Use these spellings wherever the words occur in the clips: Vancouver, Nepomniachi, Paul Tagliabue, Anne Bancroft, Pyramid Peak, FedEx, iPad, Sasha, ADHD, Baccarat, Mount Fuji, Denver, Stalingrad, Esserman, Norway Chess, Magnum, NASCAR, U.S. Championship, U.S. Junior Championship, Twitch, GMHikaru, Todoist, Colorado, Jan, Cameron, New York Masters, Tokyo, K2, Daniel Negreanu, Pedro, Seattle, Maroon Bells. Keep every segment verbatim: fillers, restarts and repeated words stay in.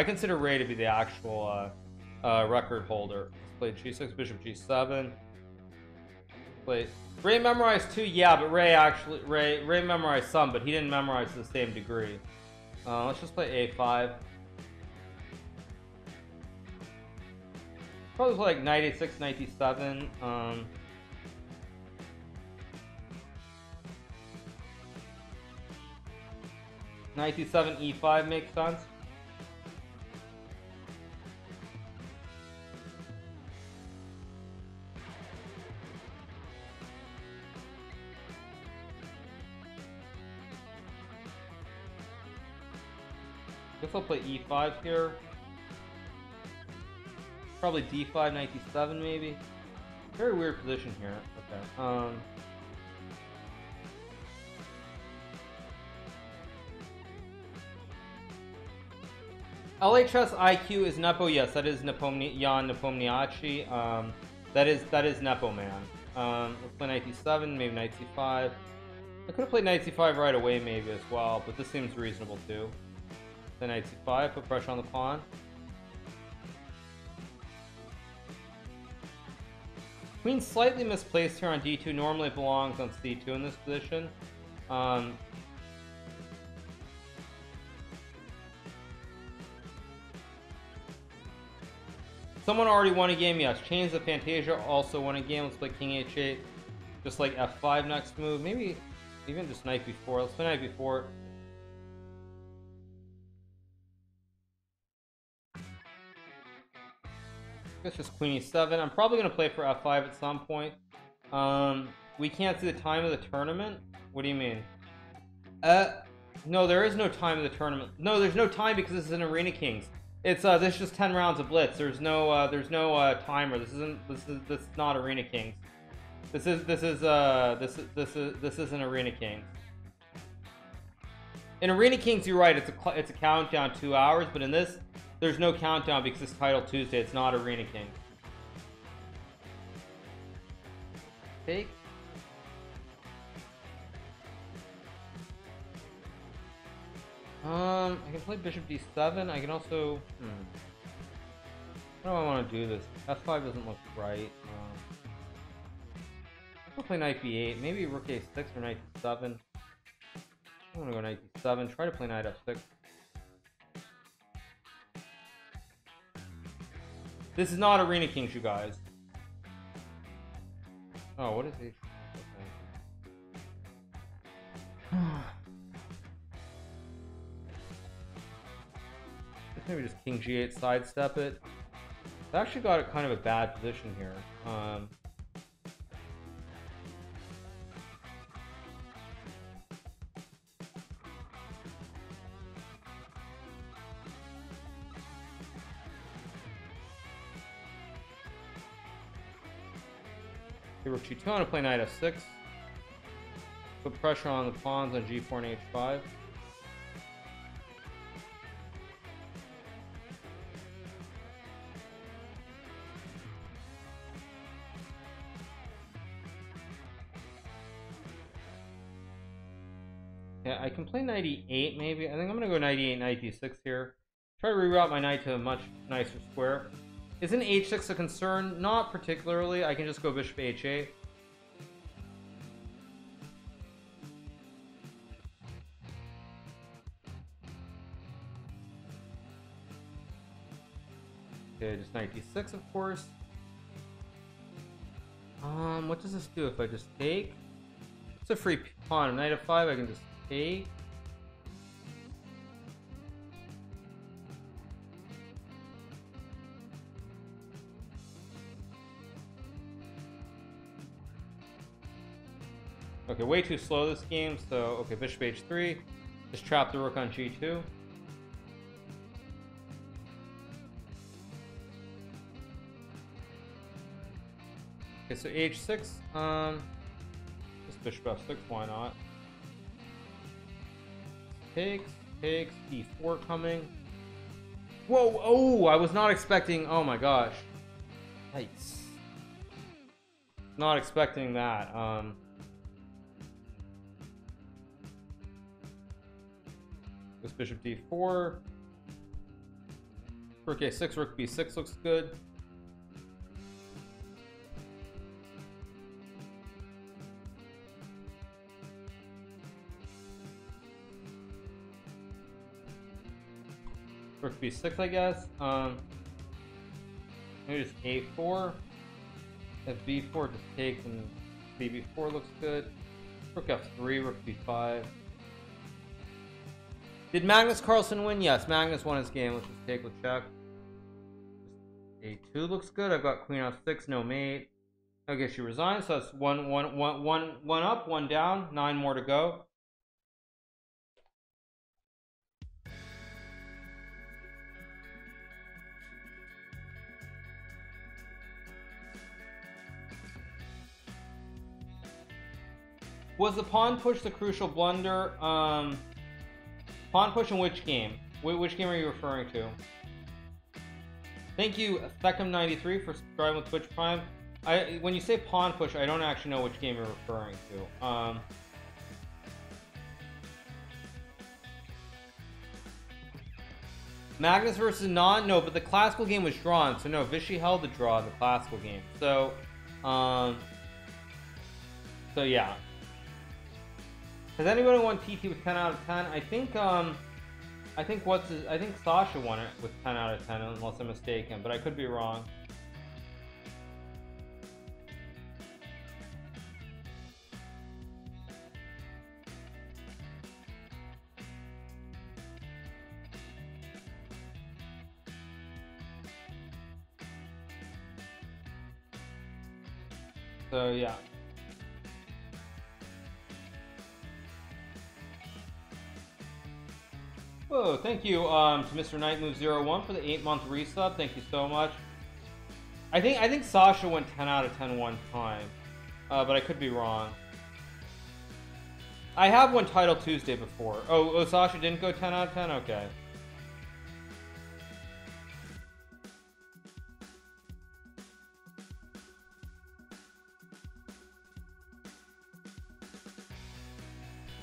I consider Ray to be the actual uh, uh, record holder. Played G six, Bishop G seven. Played Ray memorized two, yeah, but Ray actually Ray Ray memorized some, but he didn't memorize to the same degree. Uh, let's just play A five. Probably play like knight A six, knight D seven. Um, knight D seven, E five makes sense. Guess I'll play E five here. Probably D five, knight D seven maybe. Very weird position here. Okay. Um, L H S I Q is Nepo. Yes, that is Nepomni Jan Nepomniachi. Um, that is that is Nepo man. Um, let's play knight D seven, maybe knight C five. I could have played knight C five right away maybe as well, but this seems reasonable too. Then knight C five, put pressure on the pawn. Queen slightly misplaced here on D two. Normally it belongs on C two in this position. Um, someone already won a game, yes. Chains of Fantasia also won a game. Let's play King H eight. Just like F five next move. Maybe even just knight B four. Let's play knight B four. I guess just queen E seven. I'm probably going to play for F five at some point. Um, we can't see the time of the tournament? What do you mean? Uh, no, there is no time of the tournament. No, there's no time because this is an Arena Kings. It's, uh, this is just ten rounds of blitz. There's no, uh, there's no, uh, timer. This isn't, this is, this is not Arena Kings. This is, this is, uh, this is, this is, this isn't Arena Kings. In Arena Kings, you're right. It's a, it's a countdown two hours, but in this, there's no countdown because it's Title Tuesday. It's not Arena King. Take. Um, I can play Bishop D seven. I can also. Hmm. How do I want to do this? F five doesn't look right. Um, I'll play Knight B eight. Maybe Rook A six or Knight D seven. I want to go Knight D seven. Try to play Knight F six. This is not Arena Kings, you guys. Oh, what is it? Okay. Maybe just King G eight, sidestep it. I actually got a kind of a bad position here. Um, Rook G two. I want to play Knight F six. Put pressure on the pawns on G four and H five. Yeah, I can play Knight E eight maybe. I think I'm going to go Knight E eight, Knight D six here. Try to reroute my knight to a much nicer square. Isn't H six a concern? Not particularly. I can just go Bishop H eight. Okay, just Knight D six, of course. Um, what does this do if I just take? It's a free pawn. Knight F five, I can just take. Okay, way too slow this game, so okay, Bishop H three. Just trap the rook on G two. Okay, so H six, um just Bishop F six, why not? Takes, takes, E four coming. Whoa, oh, I was not expecting, oh my gosh. Nice. Not expecting that. Um Bishop D four. Rook a six, Rook b six looks good. Rook b six, I guess. Um, maybe just a four. If b four just takes and b b four looks good. Rook f three, Rook b five. Did Magnus Carlsen win? Yes, Magnus won his game. Let's just take a check. a two looks good. I've got Queen f six, no mate. I guess you resign. So that's one, one, one, one, one up, one down. Nine more to go. Was the pawn push the crucial blunder? Um, pawn push in which game? Wh which game are you referring to? Thank you, Thecum ninety-three, for subscribing with Twitch Prime. I when you say pawn push, I don't actually know which game you're referring to. Um, Magnus versus Non? No, but the classical game was drawn, so no, Vichy held the draw in the classical game. So, um, so yeah. Has anybody won T T with ten out of ten? I think, um, I think what's his, I think Sasha won it with ten out of ten, unless I'm mistaken, but I could be wrong. So yeah. Whoa, thank you um, to Mister Nightmove zero one for the eight month resub. Thank you so much. I think I think Sasha went ten out of ten one time, uh, but I could be wrong. I have won Title Tuesday before. Oh, oh, Sasha didn't go ten out of ten? Okay.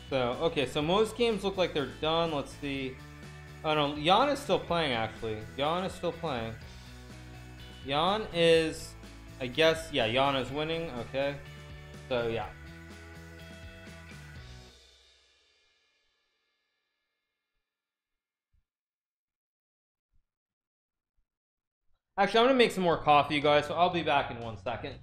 So, okay, so most games look like they're done. Let's see. Oh no, Jan is still playing, actually. Jan is still playing. Jan is, I guess, yeah, Jan is winning. Okay. So, yeah. Actually, I'm going to make some more coffee, you guys, so I'll be back in one second.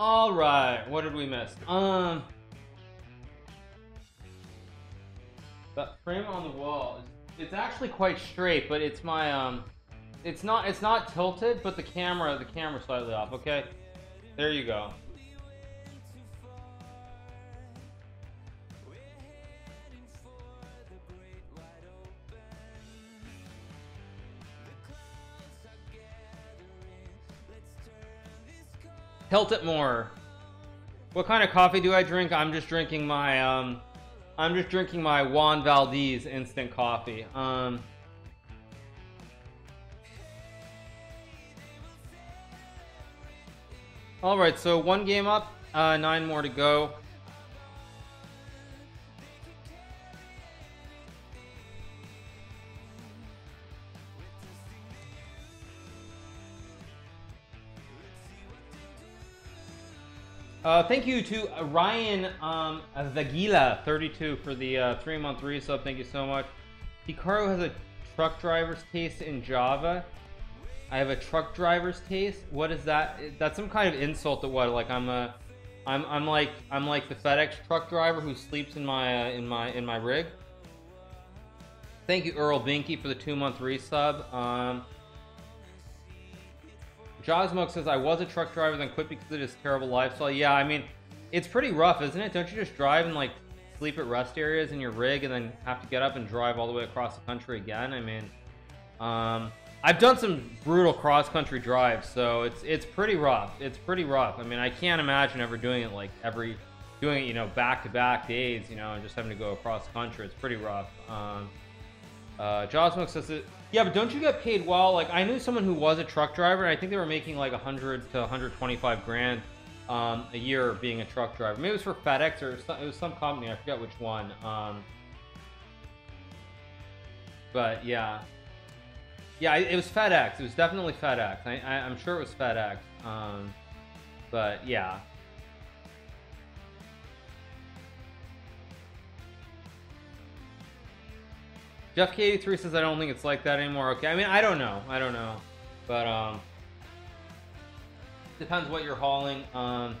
All right, what did we miss? Um, that frame on the wall is—it's actually quite straight, but it's my um—it's not—it's not tilted, but the camera, the camera slightly off. Okay, there you go. Pelt it more. What kind of coffee do I drink? I'm just drinking my um I'm just drinking my Juan Valdez instant coffee. Um all right, so one game up, uh nine more to go. Uh, thank you to Ryan um, Zagila thirty-two for the uh, three month resub. Thank you so much. Hikaru has a truck driver's taste in Java. I have a truck driver's taste. What is that? That's some kind of insult to what? Like I'm a, I'm I'm like I'm like the FedEx truck driver who sleeps in my uh, in my in my rig. Thank you Earl Binky for the two month resub. Um, Josmok says, I was a truck driver, then quit because of this terrible lifestyle. Yeah, I mean, it's pretty rough, isn't it? Don't you just drive and, like, sleep at rest areas in your rig and then have to get up and drive all the way across the country again? I mean, um, I've done some brutal cross-country drives, so it's it's pretty rough. It's pretty rough. I mean, I can't imagine ever doing it, like, every, doing it, you know, back-to-back days, you know, and just having to go across the country. It's pretty rough. Um, uh, Josmok says it. Yeah, but don't you get paid well? Like, I knew someone who was a truck driver, and I think they were making like a hundred to a hundred twenty-five grand um, a year being a truck driver. Maybe it was for FedEx or some, it was some company. I forget which one. Um, but yeah, yeah, it, it was FedEx. It was definitely FedEx. I, I, I'm sure it was FedEx. Um, but yeah. Jeff K eighty-three says, I don't think it's like that anymore. Okay, I mean, I don't know. I don't know. But, um... depends what you're hauling. Um...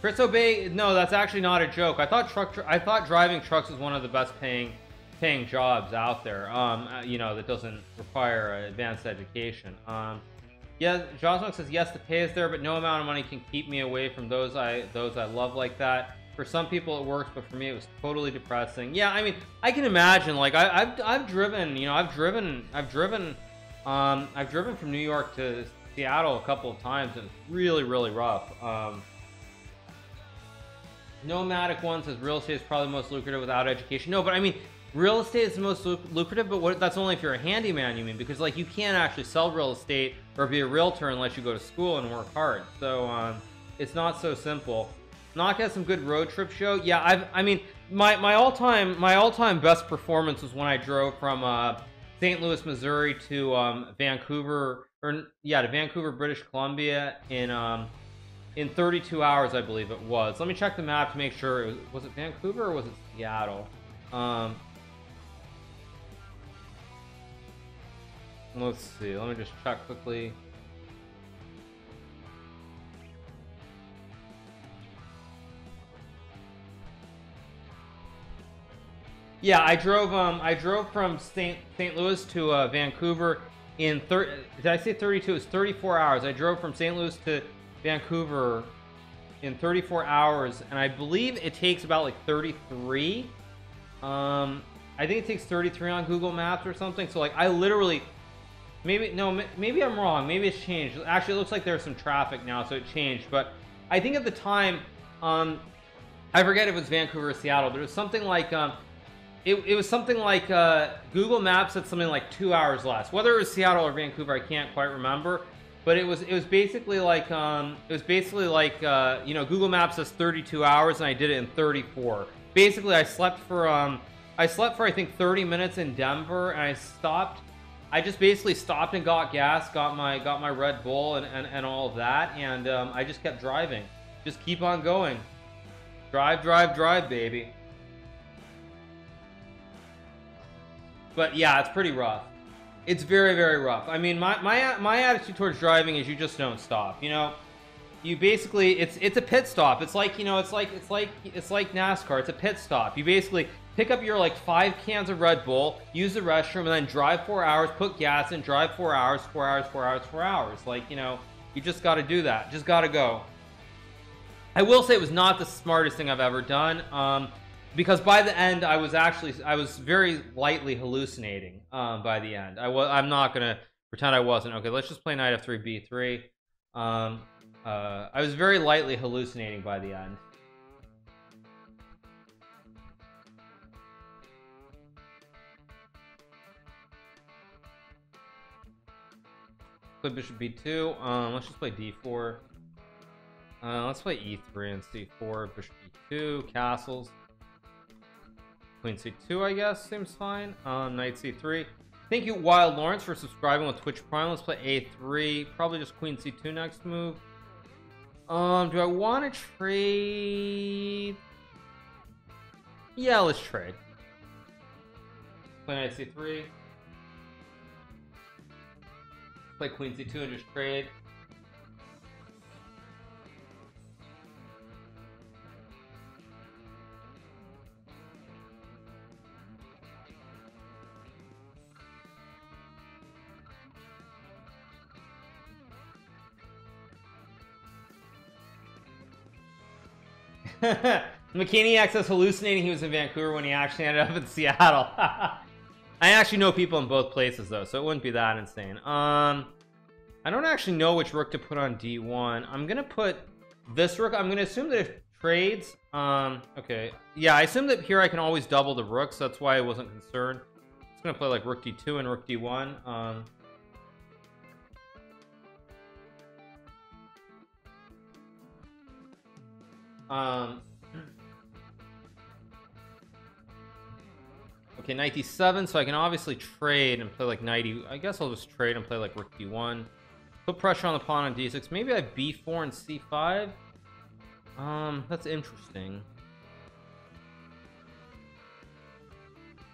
Chris Obey... No, that's actually not a joke. I thought truck... I thought driving trucks was one of the best paying paying jobs out there. Um, you know, that doesn't require advanced education. Um... Yeah, Josmok says, yes, the pay is there, but no amount of money can keep me away from those I those I love like that. For some people it works, but for me it was totally depressing. Yeah, I mean, I can imagine. Like, I, I've I've driven, you know, I've driven, I've driven, um, I've driven from New York to Seattle a couple of times. It was really, really rough. Um, nomadic one says real estate is probably the most lucrative without education. No, but I mean, real estate is the most lucrative, but what, that's only if you're a handyman, you mean? Because like you can't actually sell real estate or be a realtor unless you go to school and work hard. So um, it's not so simple. Knock out some good road trip show. Yeah, I've, I mean, my my all-time my all-time best performance was when I drove from uh, Saint Louis, Missouri to um, Vancouver, or yeah, to Vancouver, British Columbia in um, in thirty-two hours, I believe it was. Let me check the map to make sure. It was, was it Vancouver or was it Seattle? Um, let's see. Let me just check quickly. Yeah, I drove. Um, I drove from Saint Saint Louis to uh, Vancouver in thirty. Did I say thirty-two? It's thirty-four hours. I drove from Saint Louis to Vancouver in thirty-four hours, and I believe it takes about like thirty-three. Um, I think it takes thirty-three on Google Maps or something. So like, I literally, maybe no, maybe I'm wrong. Maybe it's changed. Actually, it looks like there's some traffic now, so it changed. But I think at the time, um, I forget if it was Vancouver or Seattle, but it was something like. Um, It, it was something like uh, Google Maps said something like two hours less. Whether it was Seattle or Vancouver, I can't quite remember. But it was it was basically like um, it was basically like uh, you know, Google Maps says thirty-two hours, and I did it in thirty-four. Basically, I slept for um, I slept for I think thirty minutes in Denver, and I stopped. I just basically stopped and got gas, got my got my Red Bull and and, and all of that, and um, I just kept driving. Just keep on going. Drive, drive, drive, baby. But yeah, it's pretty rough. It's very, very rough. I mean, my my my attitude towards driving is you just don't stop. You know, you basically it's it's a pit stop. It's like you know, it's like it's like it's like NASCAR. It's a pit stop. You basically pick up your like five cans of Red Bull, use the restroom, and then drive four hours. Put gas in, drive four hours, four hours, four hours, four hours. Like you know, you just got to do that. Just got to go. I will say it was not the smartest thing I've ever done. Um, because by the end I was actually I was very lightly hallucinating um by the end. I was I'm not gonna pretend I wasn't. Okay, let's just play knight f three b three. Um, uh, I was very lightly hallucinating by the end. Play bishop b two. Um, let's just play d four. Uh, let's play e three and c four. Bishop b two. Castles. Queen c two, I guess, seems fine. Um, knight c three. Thank you, Wild Lawrence, for subscribing with Twitch Prime. Let's play a three. Probably just queen c two next move. Um, do I want to trade? Yeah, let's trade. Play knight c three. Play queen c two and just trade. McKinney says hallucinating he was in Vancouver when he actually ended up in Seattle. I actually know people in both places though, so it wouldn't be that insane. um I don't actually know which rook to put on d one. I'm gonna put this rook. I'm gonna assume that it trades. Um okay, yeah, I assume that here I can always double the rooks, so that's why I wasn't concerned. It's gonna play like rook d two and rook d one. um Um, okay, knight d seven, so I can obviously trade and play like knight e, I guess I'll just trade and play like rook d one. Put pressure on the pawn on d six. Maybe I have b four and c five. Um, that's interesting.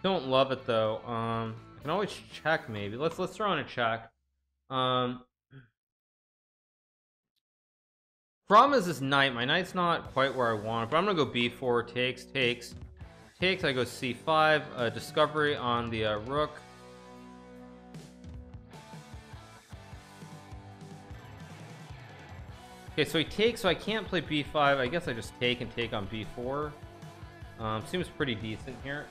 Don't love it though. Um, I can always check maybe. Let's let's throw in a check. Um. Problem is this knight. My knight's not quite where I want it, but I'm gonna go b four. Takes, takes, takes. I go c five. Uh, discovery on the uh, rook. Okay, so he takes. So I can't play b five. I guess I just take and take on b four. Um, seems pretty decent here.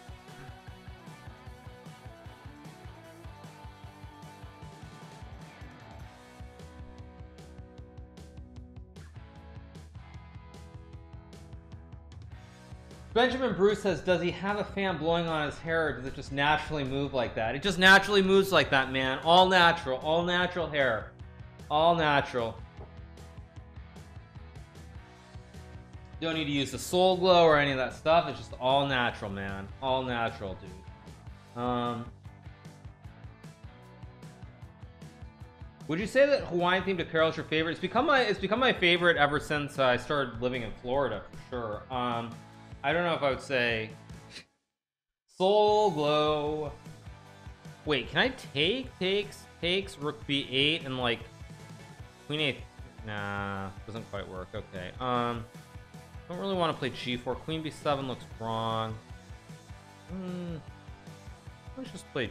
Benjamin Bruce says, does he have a fan blowing on his hair, or does it just naturally move like that? It just naturally moves like that, man. All natural, all natural hair, all natural. Don't need to use the soul glow or any of that stuff. It's just all natural, man. All natural, dude. Um, would you say that Hawaiian themed apparel is your favorite? It's become my, it's become my favorite ever since I started living in Florida, for sure. Um, I don't know if I would say soul glow. Wait, can I take takes takes rook b eight and like queen eight? Nah, doesn't quite work. Okay, um don't really want to play g four. Queen b seven looks wrong. Mm, let's just play.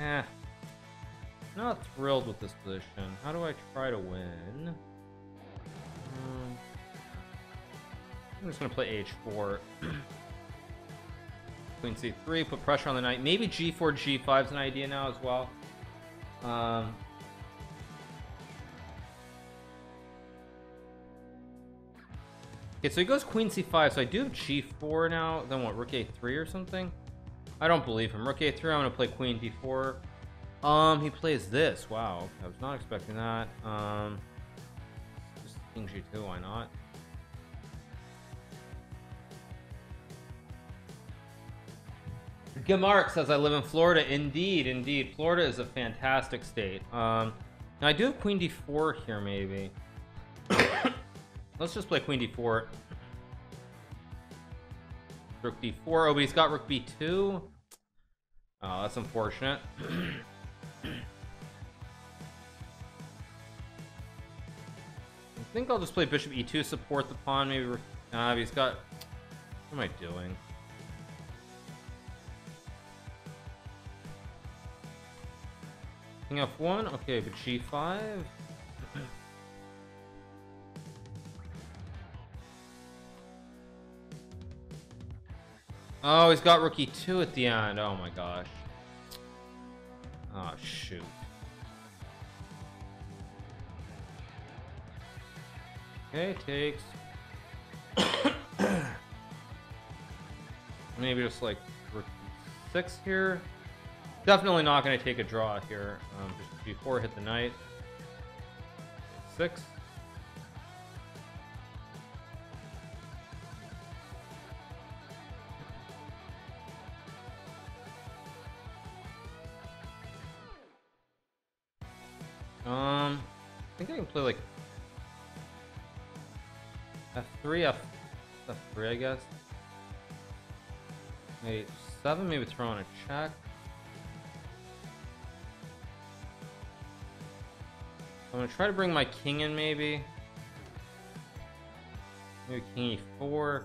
Eh, not thrilled with this position. How do I try to win? um, I'm just gonna play h four. Queen c three, put pressure on the knight. Maybe g four, g five is an idea now as well. Um, okay, so he goes queen c five, so I do have g four now. Then what, rook a three or something? I don't believe him. Rook a three, I'm gonna play queen d four. Um, he plays this. Wow, I was not expecting that. Um, just king g two, why not? Gamark says, I live in Florida. Indeed, indeed. Florida is a fantastic state. Um, now I do have queen d four here, maybe. Let's just play queen d four. Rook d four. Oh, but he's got rook b two. Oh, that's unfortunate. I think I'll just play bishop e two, support the pawn. Maybe uh, he's got... What am I doing? King f one, okay, but g five. Oh, he's got rook e two at the end. Oh my gosh. Oh shoot. Okay, takes. Maybe just like six here. Definitely not going to take a draw here. Um, just before hit the knight. Six. Um, I think I can play like F three, F, F3, I guess. Maybe seven, maybe throw in a check. I'm gonna try to bring my king in, maybe. Maybe king e four.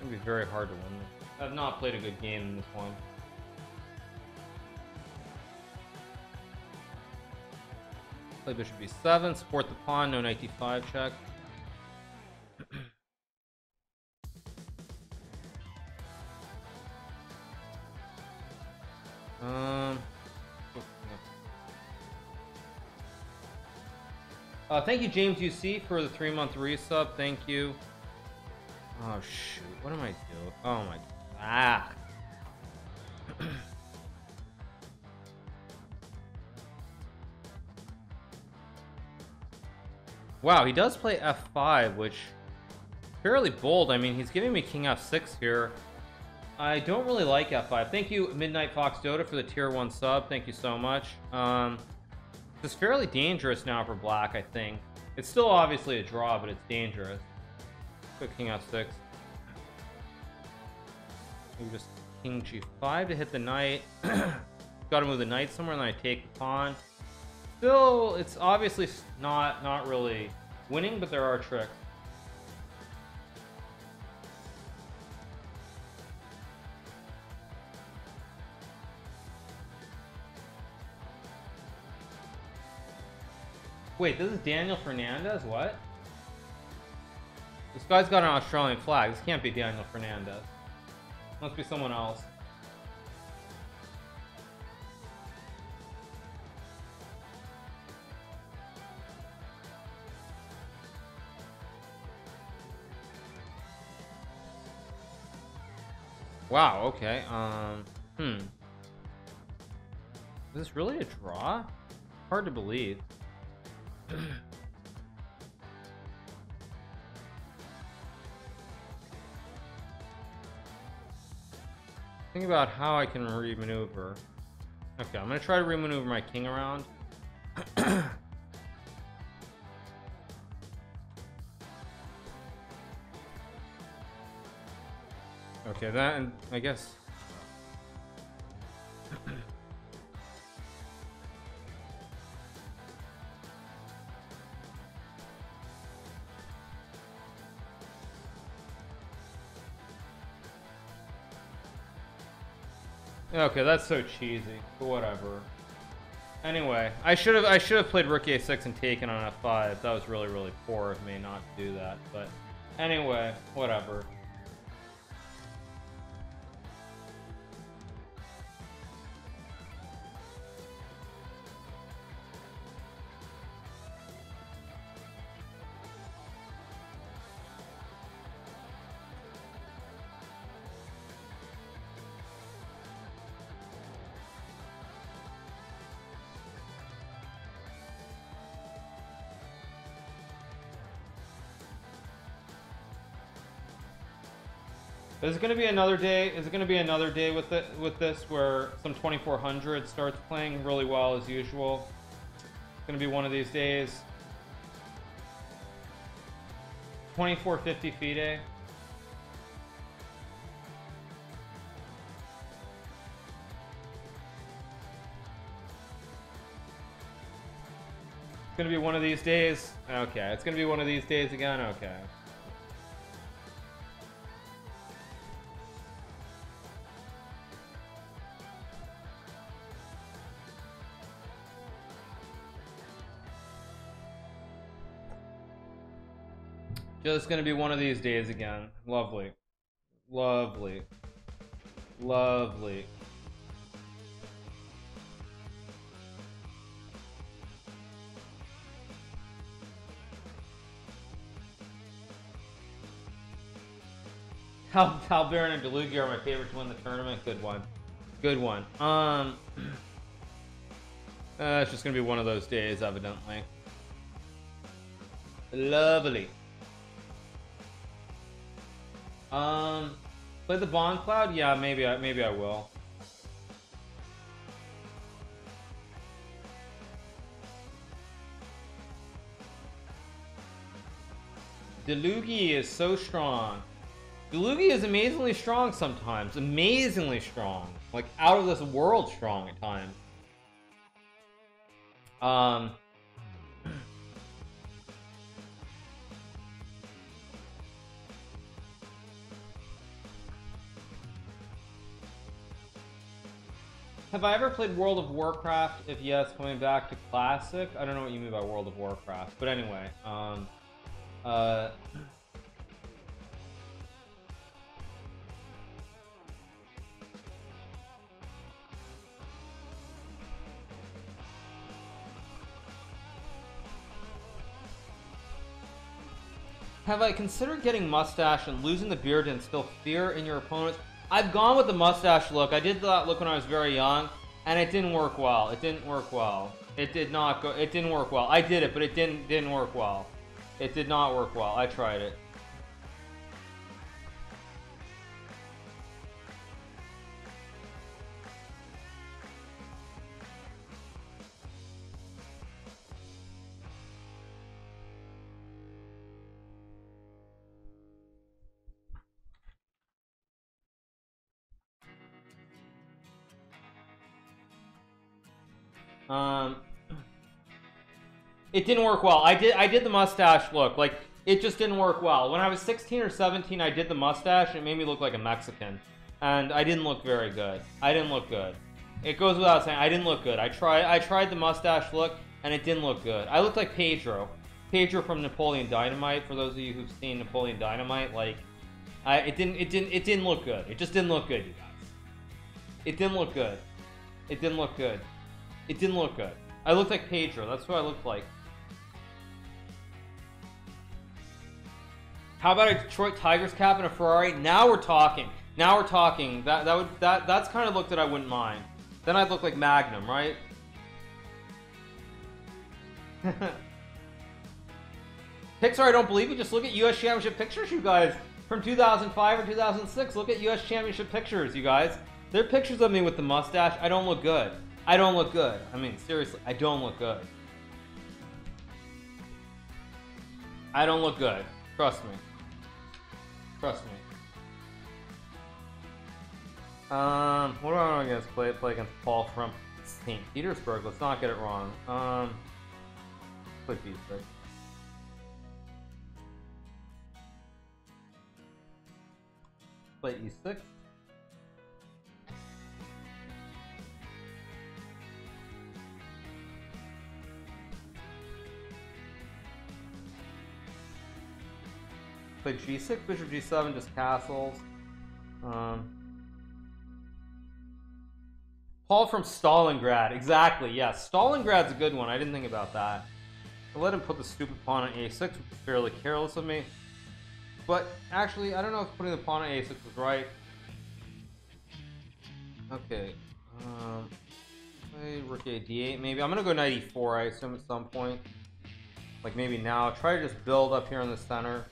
It'll be very hard to win this. I've not played a good game in this one. Play bishop b seven, support the pawn, no knight d five check. um, uh, thank you, James U C, for the three month resub. Thank you. Oh shoot! What am I doing? Oh my! Ah. Wow, he does play f five, which fairly bold. I mean, he's giving me king f six here. I don't really like f five. Thank you, Midnight Fox Dota, for the tier one sub. Thank you so much. Um, it's fairly dangerous now for black, I think. It's still obviously a draw, but it's dangerous. Put king f six. Maybe just king g five to hit the knight. Got to move the knight somewhere, and then I take the pawn. Still, it's obviously not not really winning, but there are tricks. Wait, this is Daniel Fernandez? What? This guy's got an Australian flag. This can't be Daniel Fernandez. Must be someone else. Wow, okay, um, hmm. Is this really a draw? Hard to believe. Think about how I can remaneuver. Okay, I'm gonna try to remaneuver my king around. Okay, that, and I guess. Okay, that's so cheesy, but whatever. Anyway, I should have I should have played rook a six and taken on f five. That was really, really poor of me not to do that. But anyway, whatever. Is it going to be another day? Is it going to be another day with it with this where some twenty-four hundred starts playing really well as usual? It's going to be one of these days. twenty-four fifty FIDE. It's going to be one of these days. Okay, it's going to be one of these days again. Okay. Just gonna be one of these days again. Lovely. Lovely. Lovely. Tal Talbaran and Delugia are my favorite to win the tournament. Good one. Good one. Um, uh, it's just going to be one of those days, evidently. Lovely. Um, play the Bond Cloud? Yeah, maybe I, maybe I will. Delugia is so strong. Delugia is amazingly strong sometimes. Amazingly strong. Like, out of this world strong at times. Um... Have I ever played World of Warcraft? If yes, coming back to Classic? I don't know what you mean by World of Warcraft, but anyway, um... Uh... Have I considered getting mustache and losing the beard and still fear in your opponents? I've gone with the mustache look. I did that look when I was very young, and it didn't work well. It didn't work well. It did not go. It didn't work well. I did it, but it didn't didn't work well. It did not work well. I tried it. Um, it didn't work well. I did, I did the mustache look. Like, it just didn't work well. When I was sixteen or seventeen, I did the mustache, and it made me look like a Mexican. And I didn't look very good. I didn't look good. It goes without saying, I didn't look good. I tried, I tried the mustache look, and it didn't look good. I looked like Pedro. Pedro from Napoleon Dynamite. For those of you who've seen Napoleon Dynamite, like, I, it didn't, it didn't, it didn't look good. It just didn't look good, you guys. It didn't look good. It didn't look good. It didn't look good. I looked like Pedro. That's what I looked like. How about a Detroit Tigers cap and a Ferrari? Now we're talking. Now we're talking. That that would that that's kind of look that I wouldn't mind. Then I'd look like Magnum, right? Pixar, I don't believe you. Just look at U S Championship pictures, you guys, from two thousand five or two thousand six. Look at U S Championship pictures, you guys. They're pictures of me with the mustache. I don't look good. I don't look good. I mean, seriously, I don't look good. I don't look good. Trust me. Trust me. Um, what do I against play play against Paul from Saint Petersburg? Let's not get it wrong. Um, play Petersburg. Play E six. Play G six, Bishop G seven, just castles. Um, Paul from Stalingrad, exactly, yes. Yeah. Stalingrad's a good one, I didn't think about that. I let him put the stupid pawn on A six, which was fairly careless of me. But actually, I don't know if putting the pawn on A six was right. Okay, um, play Rook A D eight maybe. I'm gonna go Knight E four, I assume, at some point. Like maybe now, try to just build up here in the center.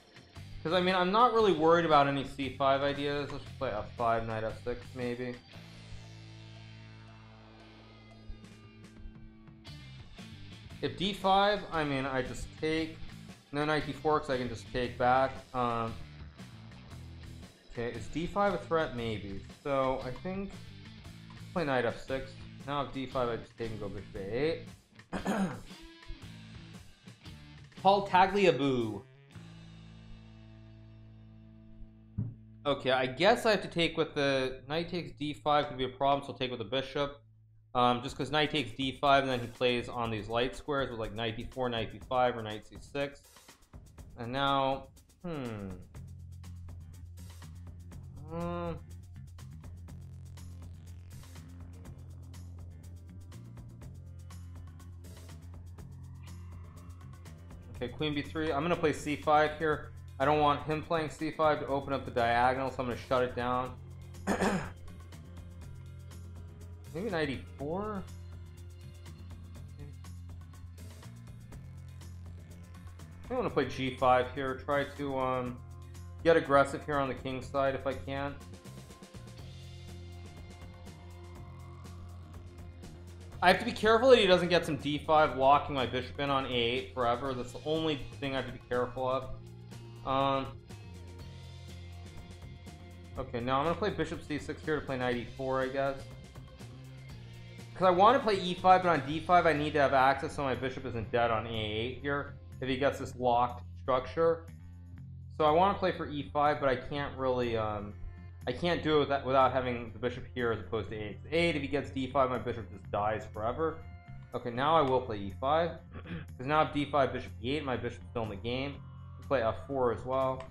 Because, I mean, I'm not really worried about any c five ideas. Let's just play f five, knight f six, maybe. If d five, I mean, I just take. No knight d four, because I can just take back. Um, okay, is d five a threat? Maybe. So, I think play knight f six. Now, if d five, I just take and go bishop a eight. Paul Tagliabue. Okay, I guess I have to take with the knight takes d five could be a problem, so I'll take with the bishop. Um, just because knight takes d five, and then he plays on these light squares with like knight d four, knight b five, or knight c six. And now, hmm. Um, okay, queen b three. I'm gonna play c five here. I don't want him playing c five to open up the diagonal, so I'm going to shut it down. Maybe knight e four? I want to play g five here. Try to um, get aggressive here on the king side if I can. I have to be careful that he doesn't get some d five locking my bishop in on a eight forever. That's the only thing I have to be careful of. Um, okay, now I'm going to play bishop c six here to play knight e four, I guess. Because I want to play e five, but on d five I need to have access so my bishop isn't dead on a eight here, if he gets this locked structure. So I want to play for e five, but I can't really, um, I can't do it without, without having the bishop here as opposed to a eight. a eight, if he gets d five, my bishop just dies forever. Okay, now I will play e five, because now I have d five, bishop e eight, my bishop's still in the game. Play f four as well.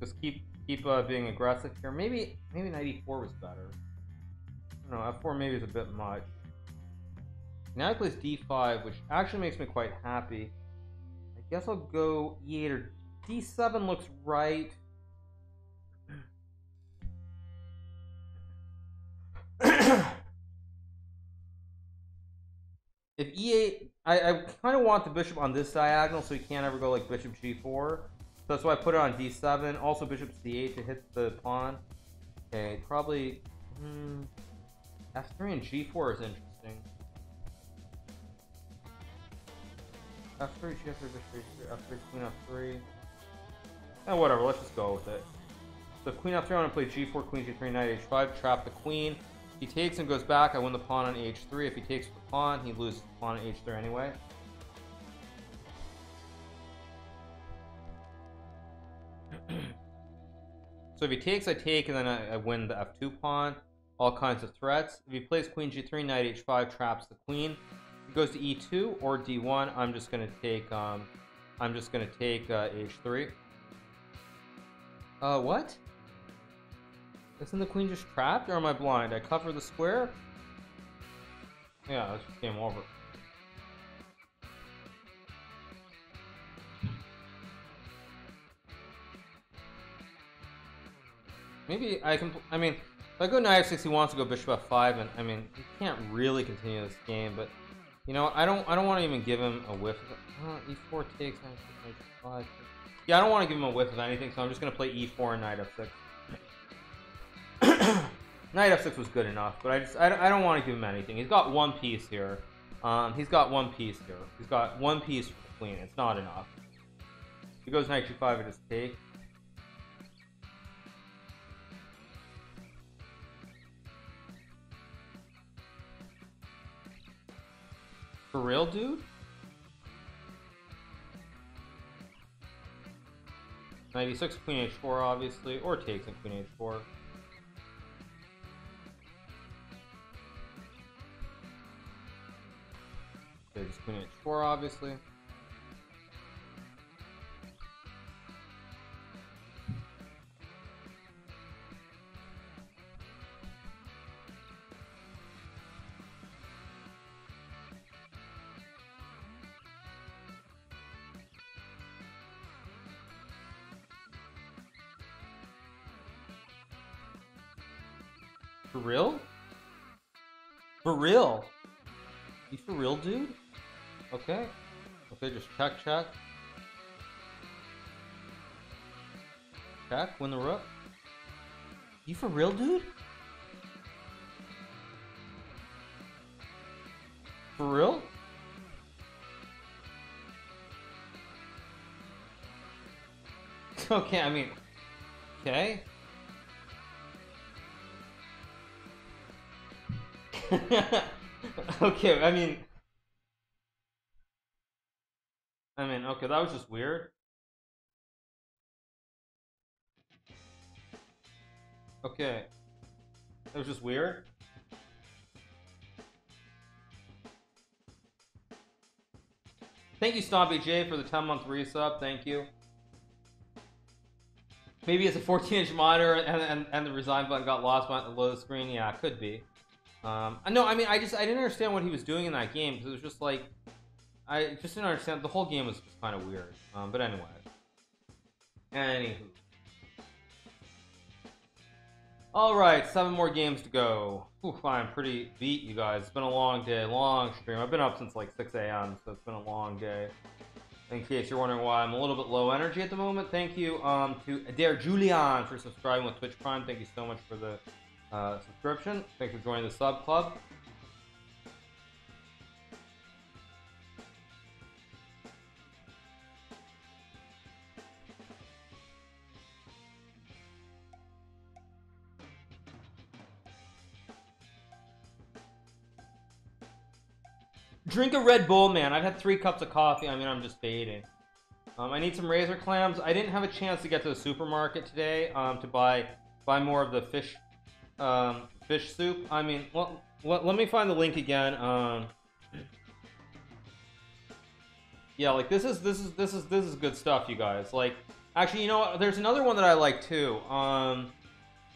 Just keep keep uh, being aggressive here. Maybe maybe knight e four was better. I don't know. f four maybe is a bit much. Now he plays d five, which actually makes me quite happy. I guess I'll go e eight or d seven looks right. If e eight, I, I kind of want the bishop on this diagonal so he can't ever go like bishop g four. So that's why I put it on d seven. Also bishop c eight to hit the pawn. Okay, probably hmm, f three and g four is interesting. f three, g three, bishop g three, f three, queen f three. Eh, whatever, let's just go with it. So queen f three, I want to play g four, queen g three, knight h five, trap the queen. He takes and goes back, I win the pawn on h three. If he takes the pawn, he loses the pawn on h three anyway. So if he takes, I take, and then I, I win the f two pawn. All kinds of threats. If he plays queen g three, knight h five, traps the queen. If he goes to e two or d one, I'm just gonna take um I'm just gonna take uh, h three. Uh what? Isn't the queen just trapped, or am I blind? I cover the square? Yeah, that's just game over. Maybe I can... I mean, if I go knight f six, he wants to go bishop f five, and I mean, he can't really continue this game, but... You know, I don't I don't want to even give him a whiff of... Oh, e four takes, knight f five. Yeah, I don't want to give him a whiff of anything, so I'm just going to play e four and knight f six. Knight f six was good enough, but I just I don't, I don't want to give him anything. He's got one piece here. Um, he's got one piece here. He's got one piece for the queen. It's not enough. He goes knight g five and just take. For real, dude? Knight e six, queen h four, obviously, or takes and queen h four. There's queen h four, obviously. For real? For real? You for real, dude? Okay. Okay, just check, check. Check, win the rook. You for real, dude? For real? Okay, I mean... Okay. Okay, I mean... I mean, okay, that was just weird. Okay. That was just weird. Thank you, Stompy J, for the ten month resub. Thank you. Maybe it's a fourteen inch monitor and, and, and the resign button got lost below the screen. Yeah, it could be. Um, no, I mean, I just, I didn't understand what he was doing in that game because it was just like... I just didn't understand. The whole game was kind of weird. Um, but anyway. Anywho. Alright, seven more games to go. Ooh, I'm pretty beat, you guys. It's been a long day, long stream. I've been up since like six A M, so it's been a long day. In case you're wondering why I'm a little bit low energy at the moment, thank you um, to Adair Julian for subscribing with Twitch Prime. Thank you so much for the uh, subscription. Thanks for joining the sub club. Drink a Red Bull, man. I've had three cups of coffee. I mean, I'm just fading. Um, I need some razor clams. I didn't have a chance to get to the supermarket today um, to buy buy more of the fish um, fish soup. I mean, well, let, let me find the link again. Um, yeah, like this is this is this is this is good stuff, you guys. Like, actually, you know what? There's another one that I like too. Um,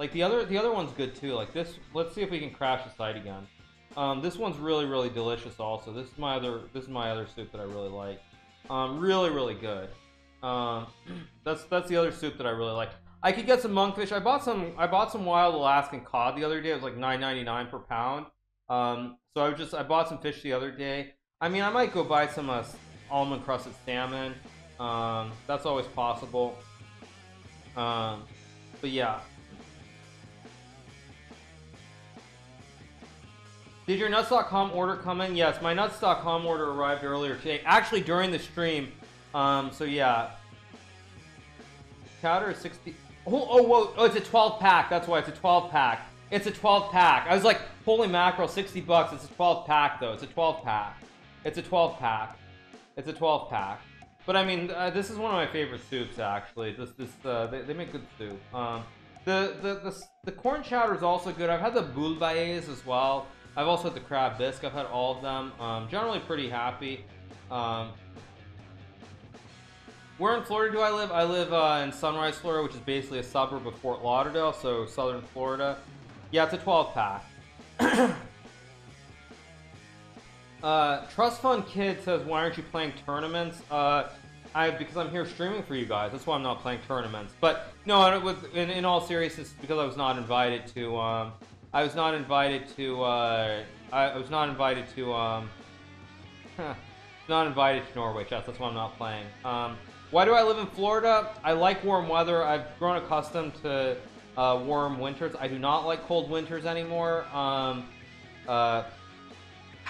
like the other the other one's good too. Like this. Let's see if we can crash the site again. Um, this one's really, really delicious. Also, this is my other, this is my other soup that I really like. Um, really, really good. Um, that's that's the other soup that I really like. I could get some monkfish. I bought some. I bought some wild Alaskan cod the other day. It was like nine ninety-nine per pound. Um, so I just I bought some fish the other day. I mean, I might go buy some uh, almond crusted salmon. Um, that's always possible. Um, but yeah. Did your nuts dot com order come in? Yes, my nuts dot com order arrived earlier today, actually during the stream. Um, so yeah, chowder is sixty. Oh, oh, whoa! Oh, it's a twelve pack. That's why it's a twelve pack. It's a twelve pack. I was like, holy mackerel, sixty bucks. It's a twelve pack though. It's a twelve pack. It's a twelve pack. It's a twelve pack. But I mean, uh, this is one of my favorite soups actually. This, this, uh, they, they make good soup. Um, the, the, the, the corn chowder is also good. I've had the boule bayes as well. I've also had the crab bisque. I've had all of them. Um, generally pretty happy. Um, where in Florida do I live? I live uh, in Sunrise, Florida, which is basically a suburb of Fort Lauderdale, so southern Florida. Yeah, it's a twelve pack. uh, Trust Fund Kid says, why aren't you playing tournaments? Uh, I because I'm here streaming for you guys. That's why I'm not playing tournaments. But no, with, in, in all seriousness, because I was not invited to... Um, I was not invited to, uh, I was not invited to, um, not invited to Norway Chess, that's why I'm not playing. Um, why do I live in Florida? I like warm weather. I've grown accustomed to, uh, warm winters. I do not like cold winters anymore. Um, uh,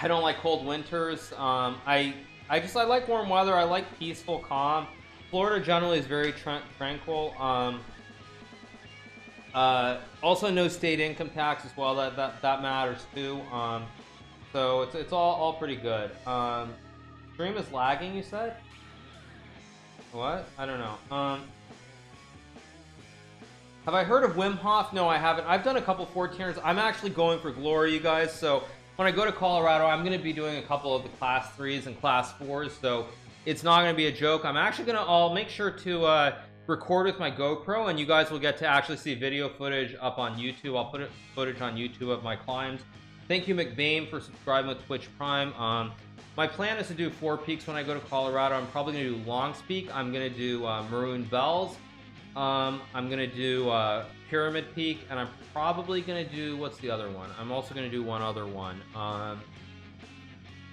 I don't like cold winters. Um, I, I just, I like warm weather. I like peaceful, calm. Florida generally is very tra tranquil, um. Uh, also no state income tax as well, that, that, that matters too. Um, so it's, it's all, all pretty good. Um, stream is lagging, you said? What? I don't know. Um, have I heard of Wim Hof? No, I haven't. I've done a couple fourteeners. I'm actually going for glory, you guys. So when I go to Colorado, I'm going to be doing a couple of the class threes and class fours. So it's not going to be a joke. I'm actually going to, I'll make sure to, uh, record with my GoPro, and you guys will get to actually see video footage up on YouTube. I'll put footage on YouTube of my climbs. Thank you, McBain, for subscribing with Twitch Prime. Um, my plan is to do four peaks when I go to Colorado. I'm probably going to do Longs Peak. I'm going to do uh, Maroon Bells. Um, I'm going to do uh, Pyramid Peak, and I'm probably going to do, what's the other one? I'm also going to do one other one. Um,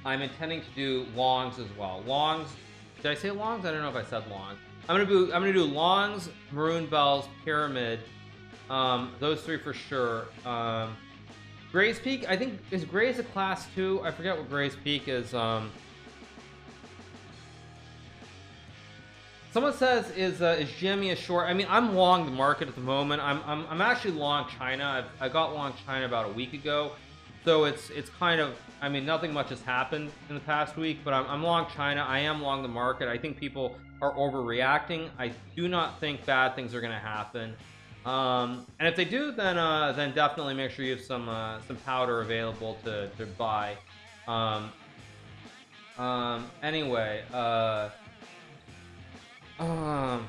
I'm intending to do Longs as well. Longs, did I say Longs? I don't know if I said Longs. I'm gonna do I'm gonna do Longs, Maroon Bells, Pyramid, um, those three for sure. Um, Gray's Peak, I think, is Gray's a class two? I forget what Gray's Peak is. Um, someone says is uh, is Jimmy a short? I mean, I'm long the market at the moment. I'm I'm, I'm actually long China. I've, I got long China about a week ago, so it's it's kind of I mean nothing much has happened in the past week, but I'm, I'm long China. I am long the market. I think people are overreacting. I do not think bad things are going to happen, um, and if they do, then uh, then definitely make sure you have some uh, some powder available to to buy. Um, um, anyway, uh, um,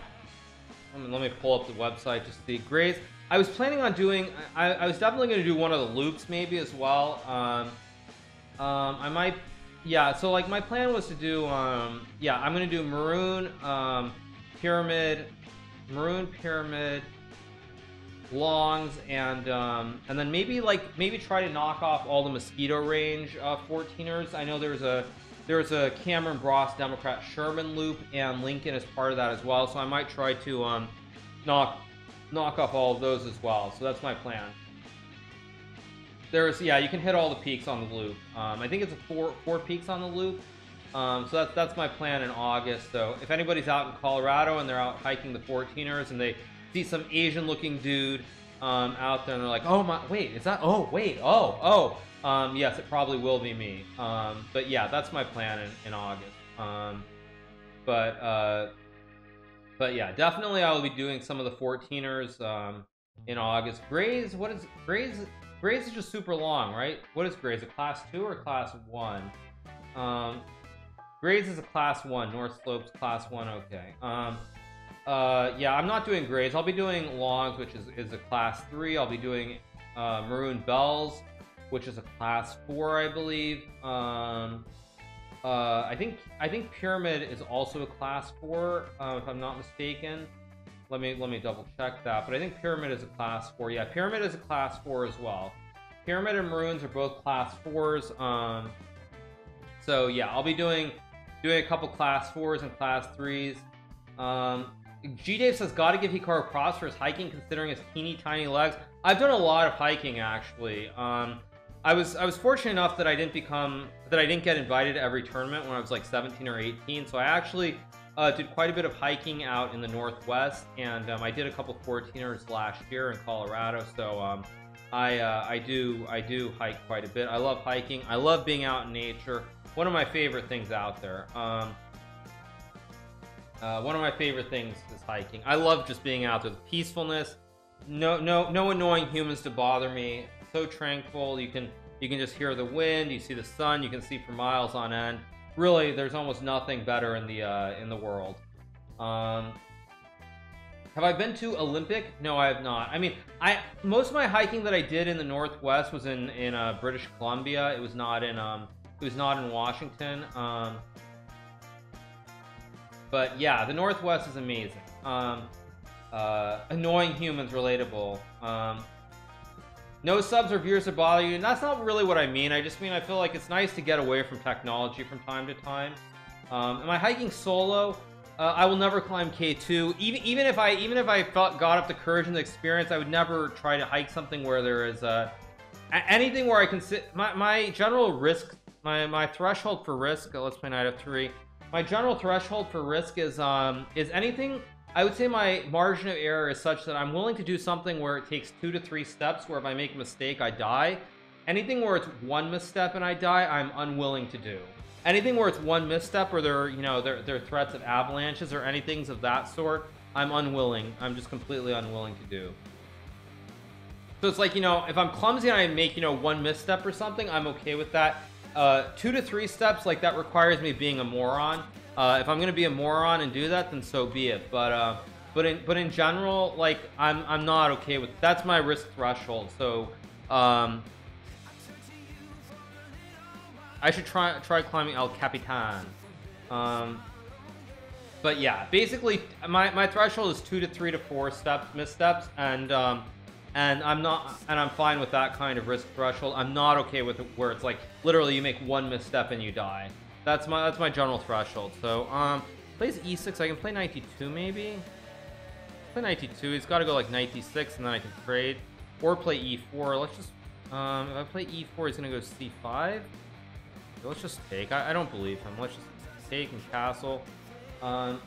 let me, let me pull up the website just to see. Grace, I was planning on doing. I, I was definitely going to do one of the loops maybe as well. Um, um, I might. yeah, so like my plan was to do, um, yeah, I'm gonna do Maroon, um, Pyramid, Maroon, Pyramid, Longs, and um, and then maybe like maybe try to knock off all the Mosquito Range uh, fourteeners. I know there's a there's a Cameron Bross Democrat Sherman loop, and Lincoln is part of that as well. So I might try to um, knock knock off all of those as well. So that's my plan. There's yeah, you can hit all the peaks on the loop. Um, I think it's a four four peaks on the loop. Um, so that's that's my plan in August. So if anybody's out in Colorado and they're out hiking the fourteeners and they see some Asian-looking dude um, out there, and they're like, "Oh my, wait, is that? Oh wait, oh oh, um, yes, it probably will be me." Um, but yeah, that's my plan in, in August. Um, but uh, but yeah, definitely I will be doing some of the fourteeners um, in August. Gray's, what is Gray's? Gray's is just super long, right? What is Gray's? A class two or class one? Um, Gray's is a class one. North Slope's class one. Okay. Um, Uh, yeah, I'm not doing grades. I'll be doing Longs, which is, is a class three. I'll be doing uh, Maroon Bells, which is a class four, I believe. Um, uh, I think I think Pyramid is also a class four, uh, if I'm not mistaken. Let me let me double check that. But I think Pyramid is a class four. Yeah, Pyramid is a class four as well. Pyramid and Maroons are both class fours. Um, so yeah, I'll be doing doing a couple class fours and class threes. Um, G-Dave says, gotta give Hikaru props for his hiking considering his teeny tiny legs. I've done a lot of hiking actually. Um, I was I was fortunate enough that I didn't become that I didn't get invited to every tournament when I was like seventeen or eighteen. So I actually uh, did quite a bit of hiking out in the Northwest, and um, I did a couple fourteeners last year in Colorado. So um, I uh, I do I do hike quite a bit. I love hiking. I love being out in nature. One of my favorite things out there. Um, Uh, one of my favorite things is hiking. I love just being out there. The peacefulness, no, no, no annoying humans to bother me. So tranquil. You can, you can just hear the wind. You see the sun. You can see for miles on end. Really, there's almost nothing better in the uh, in the world. Um, have I been to Olympic? No, I have not. I mean, I most of my hiking that I did in the Northwest was in in uh, British Columbia. It was not in um, it was not in Washington. Um, But yeah, the Northwest is amazing. Um, uh, annoying humans, relatable. Um, no subs or viewers to bother you. And that's not really what I mean. I just mean I feel like it's nice to get away from technology from time to time. Um, am I hiking solo? Uh, I will never climb K two. Even even if I even if I felt got up the courage and the experience, I would never try to hike something where there is uh, anything where I can sit. My my general risk, my my threshold for risk. Uh, let's play Knight of three. My general threshold for risk is um is anything. I would say my margin of error is such that I'm willing to do something where it takes two to three steps, where if I make a mistake I die. Anything where it's one misstep and I die, I'm unwilling to do. Anything where it's one misstep or there, you know, there there are threats of avalanches or anything of that sort, I'm unwilling. I'm just completely unwilling to do. So it's like, you know, if I'm clumsy and I make, you know, one misstep or something, I'm okay with that. Uh, two to three steps, like that requires me being a moron. Uh, if I'm gonna be a moron and do that, then so be it. But uh, but in but in general, like I'm I'm not okay with. That's my risk threshold. So um, I should try try climbing El Capitan. Um, but yeah, basically my my threshold is two to three to four steps missteps, and um, and I'm not, and I'm fine with that kind of risk threshold. I'm not okay with it where it's like literally you make one misstep and you die. That's my that's my general threshold. So um, plays e six. I can play knight d two maybe. Play knight d two. He's got to go like knight d six, and then I can trade, or play e four. Let's just um, if I play e four, he's gonna go c five. Let's just take. I, I don't believe him. Let's just take and castle. Um,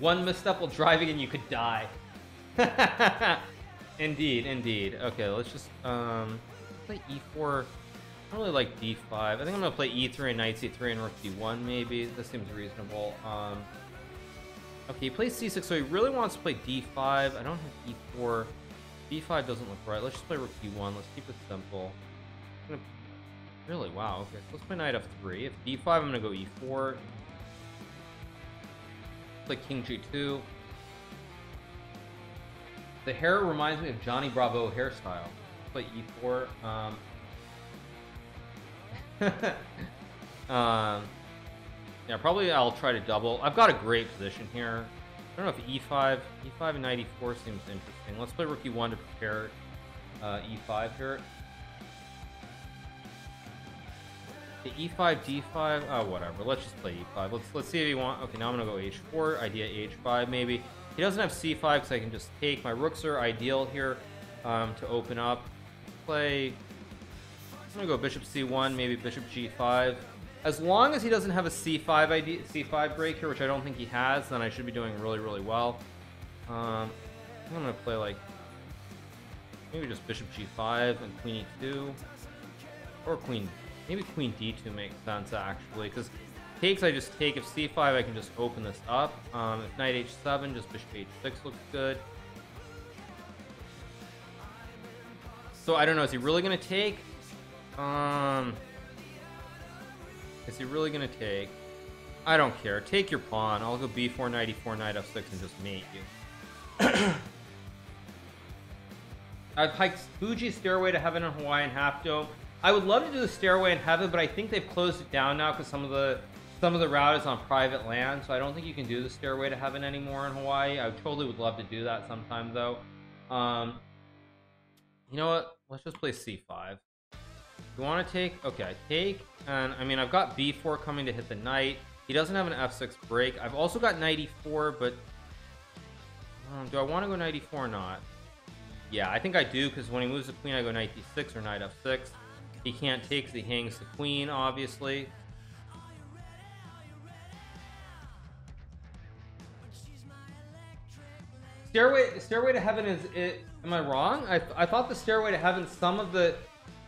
one misstep while driving and you could die. Indeed, indeed. Okay, let's just um, play e four. I don't really like d five. I think I'm gonna play e three and knight c three and rook d one maybe. This seems reasonable. Um, okay, he plays c six, so he really wants to play d five. I don't have e four. d five doesn't look right. Let's just play rook d one. Let's keep it simple. I'm gonna... Really? Wow. Okay, so let's play knight f three. If d five, I'm gonna go e four. Play king g two. The hair reminds me of Johnny Bravo hairstyle. Play e four. Um, um, yeah, probably I'll try to double. I've got a great position here. I don't know if E five, E five and ninety-four seems interesting. Let's play Rook E one to prepare uh, E five here. The E five, D five, oh, whatever. Let's just play E five. Let's let's see if he wants. Okay, now I'm gonna go H four. Idea H five maybe. He doesn't have C five because I can just take. My rooks are ideal here um, to open up. Play. I'm gonna go Bishop C one, maybe Bishop G five. As long as he doesn't have a C five idea, C five break here, which I don't think he has, then I should be doing really, really well. Um, I'm gonna play like maybe just Bishop G five and Queen E two, or Queen. Maybe Queen D two makes sense actually, because takes I just take. If C five, I can just open this up. Um, if Knight H seven, just Bishop H six looks good. So I don't know. Is he really gonna take? Um, is he really gonna take? I don't care. Take your pawn. I'll go B four, Knight E four, Knight F six, and just mate you. I've hiked Fuji Stairway to Heaven in Hawaii and Half Dome. I would love to do the Stairway in Heaven, but I think they've closed it down now because some of the some of the route is on private land, so I don't think you can do the Stairway to Heaven anymore in Hawaii. I totally would love to do that sometime though. Um, you know what? Let's just play C five. You want to take? Okay, take. And I mean, I've got B four coming to hit the knight. He doesn't have an F six break. I've also got knight E four, but um, do I want to go knight E four or not? Yeah, I think I do because when he moves the queen, I go knight D six or knight F six. He can't take because he hangs the queen, obviously. Stairway, Stairway to Heaven is it? Am I wrong? I I thought the Stairway to Heaven, some of the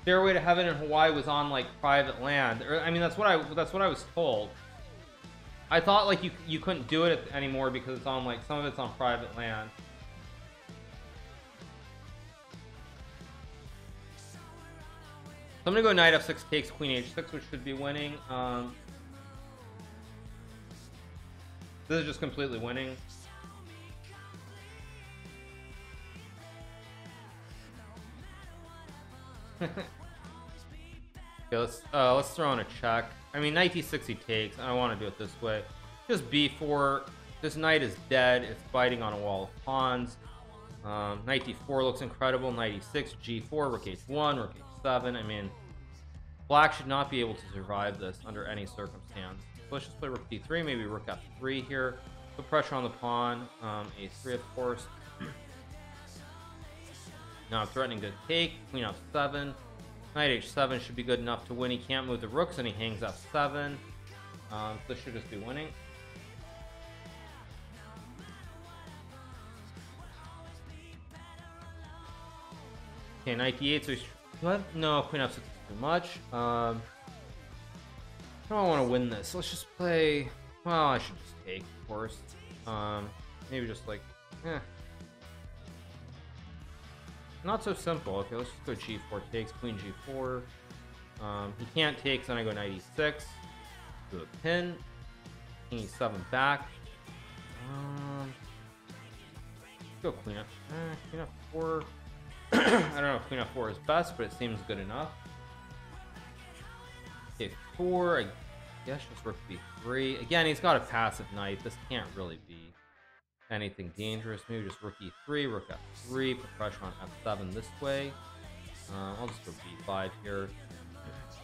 Stairway to Heaven in Hawaii was on like private land. Or, I mean, that's what I that's what I was told. I thought like you you couldn't do it anymore because it's on like some of it's on private land. So I'm gonna go knight F six takes queen H six, which should be winning. Um, this is just completely winning. Okay, let's uh, let's throw in a check. I mean, knight D six he takes. I want to do it this way. Just B four. This knight is dead. It's biting on a wall of pawns. Um, knight D four looks incredible. Knight E six, G four, rook H one, rook H six. Seven. I mean, black should not be able to survive this under any circumstance. Let's just play rook D three, maybe rook F three here. Put pressure on the pawn. Um, A three, of course. Now I'm threatening to take. Queen F seven. Knight H seven should be good enough to win. He can't move the rooks, and he hangs F seven. Um, this should just be winning. Okay, knight D eight, so he's What? No, queen F six is too much. Um, I don't want to win this. Let's just play. Well, I should just take, of course. Um, maybe just like, eh. Not so simple. Okay, let's just go G four takes, queen G four. Um, he can't take, so then I go knight E six. Do a pin. King E seven back. Um, go queen F. Eh, queen F four. I don't know if queen F four is best, but it seems good enough. Okay, four, I guess just rook B three. Again, he's got a passive knight. This can't really be anything dangerous. Maybe just rook E three, rook F three, put pressure on F seven this way. Uh, I'll just go B five here. B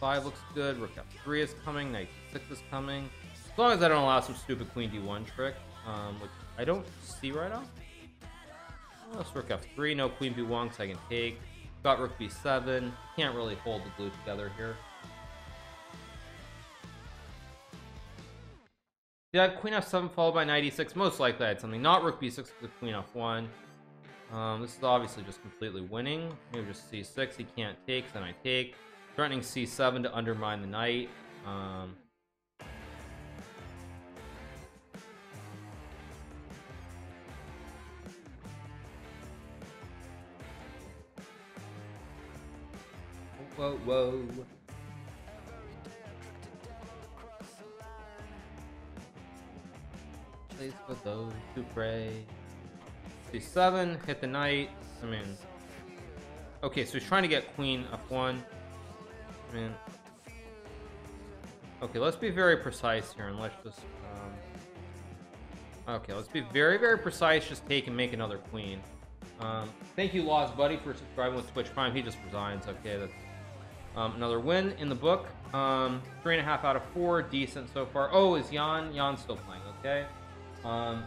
five looks good. Rook F three is coming. Knight D six is coming. As long as I don't allow some stupid queen D one trick, um, which I don't see right off. Well, let's rook F three. No queen B one because I can take. Got rook B seven. Can't really hold the blue together here. Did I have queen F seven followed by knight E six? Most likely I had something. Not rook B six with queen F one. Um, this is obviously just completely winning. Maybe just C six. He can't take, then I take. Threatening C seven to undermine the knight. Um... Whoa, whoa. Place for those who pray. C seven, hit the knight. I mean, Okay, so he's trying to get queen f one. Man. Okay, let's be very precise here, and let's just... Um... Okay, let's be very, very precise. Just take and make another queen. Um, thank you, Lost Buddy, for subscribing with Twitch Prime. He just resigns. Okay, that's um, another win in the book. Um, three and a half out of four. Decent so far. Oh, is Jan? Jan's still playing. Okay. Um,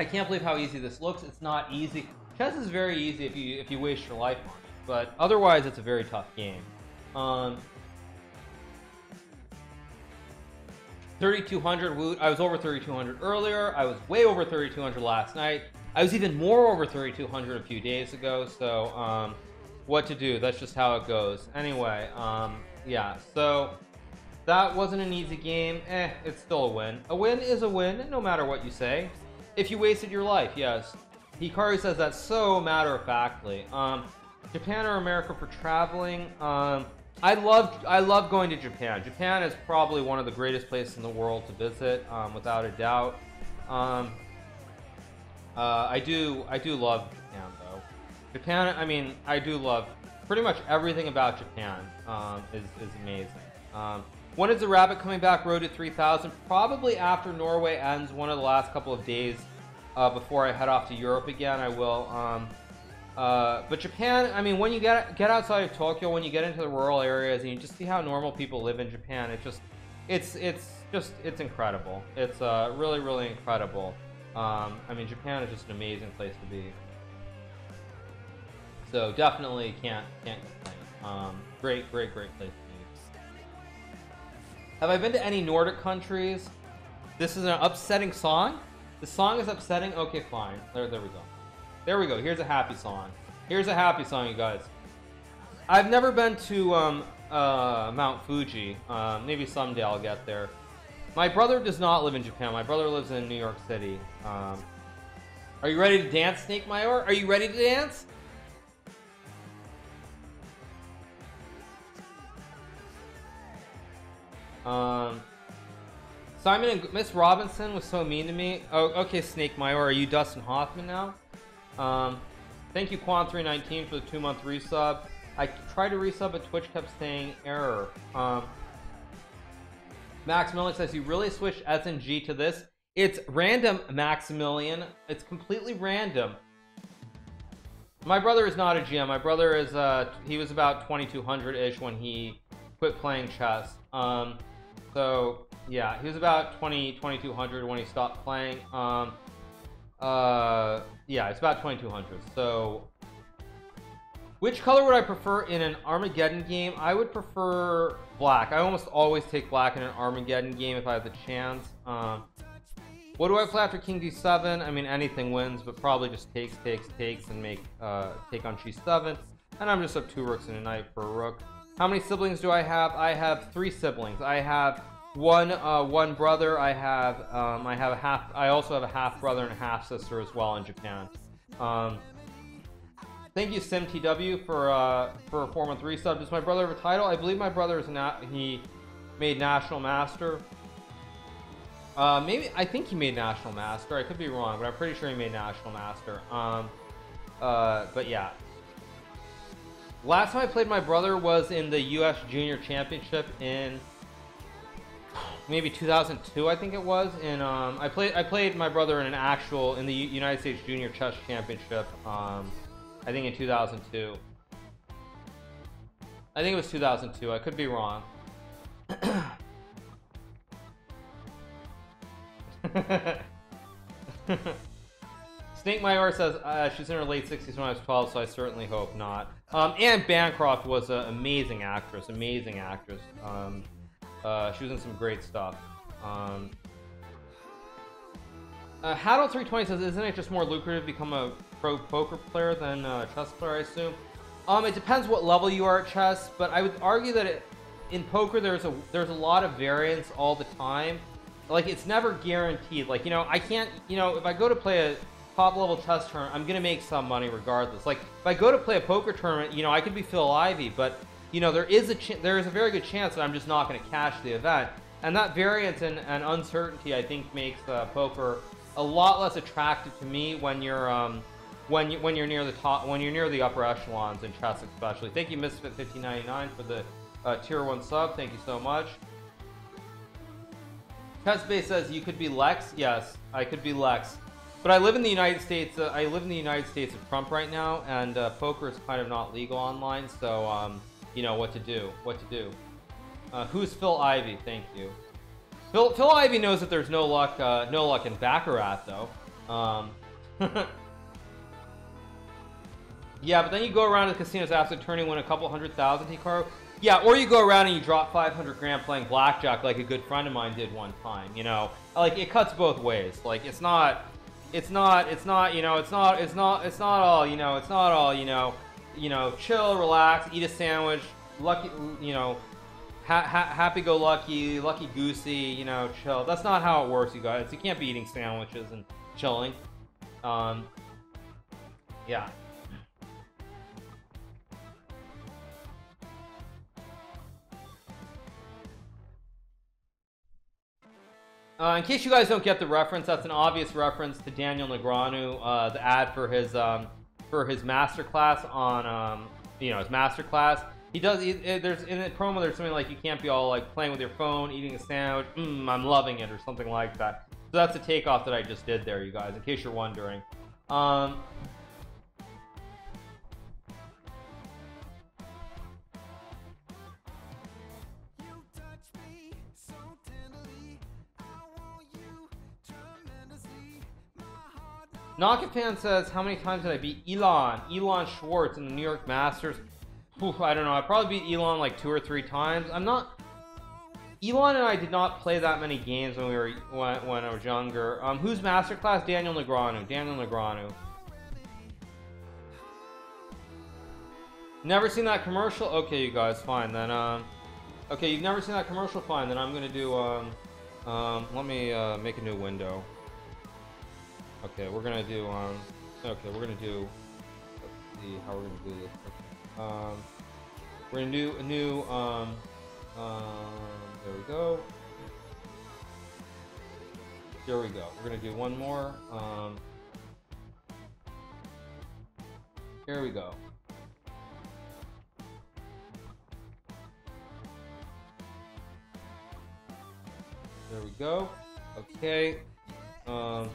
I can't believe how easy this looks. It's not easy. Chess is very easy if you if you waste your life on it, but otherwise it's a very tough game. Um, thirty-two hundred Woot. I was over thirty-two hundred earlier. I was way over thirty-two hundred last night. I was even more over thirty-two hundred a few days ago. So um, what to do? That's just how it goes. Anyway, um, yeah. So that wasn't an easy game. Eh, it's still a win. A win is a win, no matter what you say. If you wasted your life, yes. Hikari says that so matter-of-factly. Um, Japan or America for traveling? Um, I love I love going to Japan. Japan is probably one of the greatest places in the world to visit, um, without a doubt. Um, uh, I do I do love Japan though. Japan, I mean, I do love pretty much everything about Japan. Um, is is amazing. Um, when is the rabbit coming back? Road to three thousand? Probably after Norway ends. One of the last couple of days. Uh, before I head off to Europe again, I will. Um, uh, but Japan, I mean, when you get get outside of Tokyo, when you get into the rural areas, and you just see how normal people live in Japan, it's just, it's it's just it's incredible. It's uh, really really incredible. Um, I mean, Japan is just an amazing place to be. So definitely can't can't complain. Um, great great great place to be. Have I been to any Nordic countries? This is an upsetting song. The song is upsetting? Okay, fine. There, there we go. There we go. Here's a happy song. Here's a happy song, you guys. I've never been to um, uh, Mount Fuji. Uh, maybe someday I'll get there. My brother does not live in Japan. My brother lives in New York City. Um, are you ready to dance, Snake Mayor? Are you ready to dance? Um... Simon and Miss Robinson was so mean to me. Oh, okay, Snake Mayor, are you Dustin Hoffman now? Um, thank you, Quan three nineteen, for the two-month resub. I tried to resub, but Twitch kept saying error. Um, Maximilian says, you really switched S and G to this? It's random, Maximilian. It's completely random. My brother is not a G M. My brother is, uh, he was about twenty-two hundred-ish when he quit playing chess. Um, so... Yeah, he was about twenty, twenty-two hundred when he stopped playing. Um, uh, yeah, it's about twenty-two hundred. So, which color would I prefer in an Armageddon game? I would prefer black. I almost always take black in an Armageddon game if I have the chance. Um, what do I play after King D seven? I mean, anything wins, but probably just takes, takes, takes, and make uh, take on G seven. And I'm just up two rooks and a knight for a rook. How many siblings do I have? I have three siblings. I have... One, uh, one brother. I have, um, I have a half. I also have a half brother and a half sister as well in Japan. Um, thank you, SimTW, for uh, for a four-month resub. Does my brother have a title? I believe my brother is not. He made national master. Uh, maybe I think he made national master. I could be wrong, but I'm pretty sure he made national master. Um, uh, but yeah. Last time I played my brother was in the U S Junior Championship in. Maybe two thousand two, I think it was. And um, I played. I played my brother in an actual in the U United States Junior Chess Championship. Um, I think in two thousand two. I think it was two thousand two. I could be wrong. Snake Mayor says uh, she's in her late sixties when I was twelve, so I certainly hope not. Um, Anne Bancroft was an amazing actress. Amazing actress. Um, Uh, she was in some great stuff. Um, uh, Haddle three twenty says, isn't it just more lucrative to become a pro poker player than a chess player, I assume? Um, it depends what level you are at chess, but I would argue that it, in poker there's a, there's a lot of variance all the time. Like, it's never guaranteed. Like, you know, I can't, you know, if I go to play a top level chess tournament, I'm going to make some money regardless. Like, if I go to play a poker tournament, you know, I could be Phil Ivey, but... You know, there is a ch there is a very good chance that I'm just not going to cash the event, and that variance and, and uncertainty I think makes uh, poker a lot less attractive to me when you're um, when you when you're near the top, when you're near the upper echelons in chess especially. Thank you, Misfit fifteen ninety-nine, for the uh, tier one sub. Thank you so much. Chessbase says you could be Lex. Yes, I could be Lex, but I live in the United States. Uh, I live in the United States of Trump right now, and uh, poker is kind of not legal online. So um, you know what to do. What to do? Uh, who's Phil Ivey? Thank you. Phil, Phil Ivey knows that there's no luck, uh, no luck in Baccarat though. Um, yeah, but then you go around to the casinos after turning, win a couple hundred thousand, Hikaru. Yeah, or you go around and you drop five hundred grand playing blackjack, like a good friend of mine did one time. You know, like it cuts both ways. Like it's not, it's not, it's not. You know, it's not, it's not, it's not all. You know, it's not all. You know, you know, chill, relax, eat a sandwich, lucky. You know. Ha ha happy-go-lucky, lucky-goosey, you know, chill. That's not how it works, you guys. You can't be eating sandwiches and chilling. Um, yeah. Uh, in case you guys don't get the reference, that's an obvious reference to Daniel Negreanu, uh, the ad for his um, for his masterclass on, um, you know, his masterclass. He does. He, there's in the promo. There's something like you can't be all like playing with your phone, eating a sandwich. Mm, I'm loving it, or something like that. So that's a takeoff that I just did there, you guys. In case you're wondering. Um, Nakafan says, "How many times did I beat Elon? Elon Schwartz in the New York Masters." Oof, I don't know. I probably beat Elon like two or three times. I'm not. Elon and I did not play that many games when we were when, when I was younger. Um, who's masterclass? Daniel Negreanu. Daniel Negreanu. Never seen that commercial. Okay, you guys, fine then. Um, okay, you've never seen that commercial. Fine then. I'm gonna do. Um, um, let me uh, make a new window. Okay, we're gonna do. Um, okay, we're gonna do. Let's see how we're gonna do this. Okay. Um, we're gonna do a new, um, um, there we go. There we go. We're gonna do one more. Um, here we go. There we go. Okay. Um,